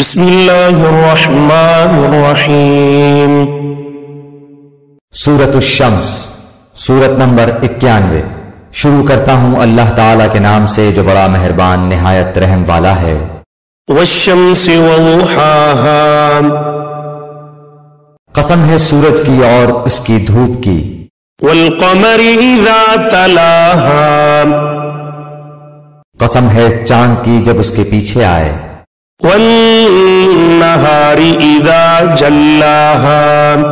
بسم الله الرحمن الرحيم سورة الشمس سورت نمبر 91 شروع کرتا ہوں اللہ تعالیٰ کے نام سے جو بڑا مہربان نہایت رحم والا ہے۔ والشمس وضحاها، قسم ہے سورج کی اور اس کی دھوپ کی۔ والقمر اذا تلاها، قسم ہے چاند کی جب اس کے پیچھے آئے۔ والنهار اذا جلاها،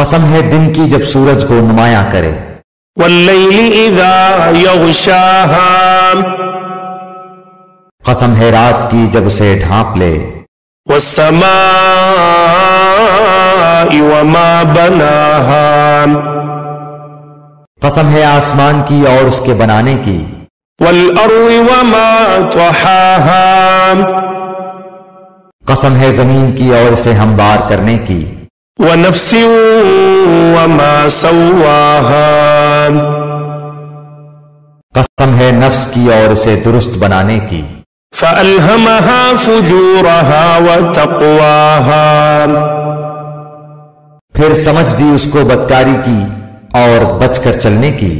قسم ہے دن کی جب سورج کو نمایاں کرے۔ واللیل اذا یغشاها، قسم ہے رات کی جب اسے ڈھانپ لے۔ والسماء وما بناها، قسم ہے آسمان کی اور اس کے بنانے کی۔ والارض وما طحاها، قسم ہے زمین کی اور اسے ہموار کرنے کی۔ ونفس وما سواها، قسم ہے نفس کی اور اسے درست بنانے کی۔ فألهمها فجورها وتقواها، پھر سمجھ دی اس کو بدکاری کی اور بچ کر چلنے کی۔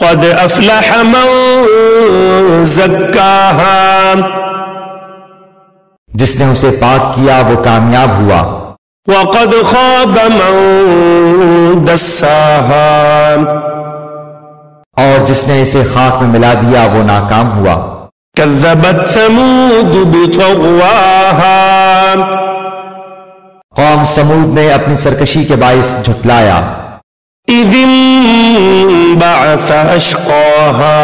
قد افلح من زكاها، جس نے اسے پاک کیا وہ کامیاب ہوا۔ وقد خاب من دساها، اور جس نے اسے خاک میں ملا دیا وہ ناکام ہوا۔ كذبت ثمود بطغواها، قوم ثمود نے اپنی سرکشی کے باعث جھٹلایا۔ اذ انبعث اشقاها،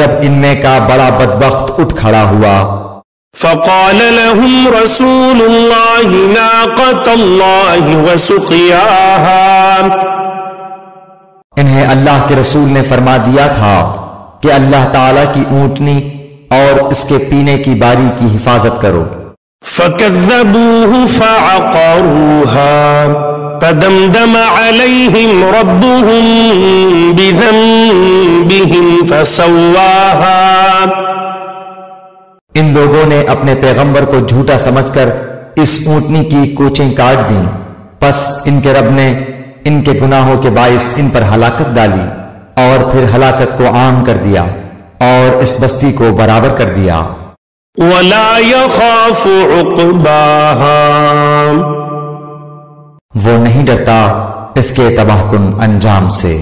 جب ان میں کا بڑا بدبخت اٹھ کھڑا ہوا۔ فقال لهم رسول اللہ ناقة اللہ وسقیاها، انہیں اللہ کے رسول نے فرما دیا تھا کہ اللہ تعالیٰ کی اونٹنی اور اس کے پینے کی باری کی حفاظت کرو۔ فَكَذَّبُوهُ فَعَقَرُوهَا فَدَمْدَمَ عَلَيْهِمْ رَبُّهُمْ بِذَنْبِهِمْ فَسَوَّاهَا، ان لوگوں نے اپنے پیغمبر کو جھوٹا سمجھ کر اس اونٹنی کی کوچیں کاٹ دیں، پس ان کے رب نے ان کے گناہوں کے باعث ان پر ہلاکت ڈالی اور پھر ہلاکت کو عام کر دیا اور اس بستی کو برابر کر دیا۔ وَلَا يَخَافُ عُقْبَاهَا، وہ نہیں ڈرتا اس کے تباہ کن انجام سے۔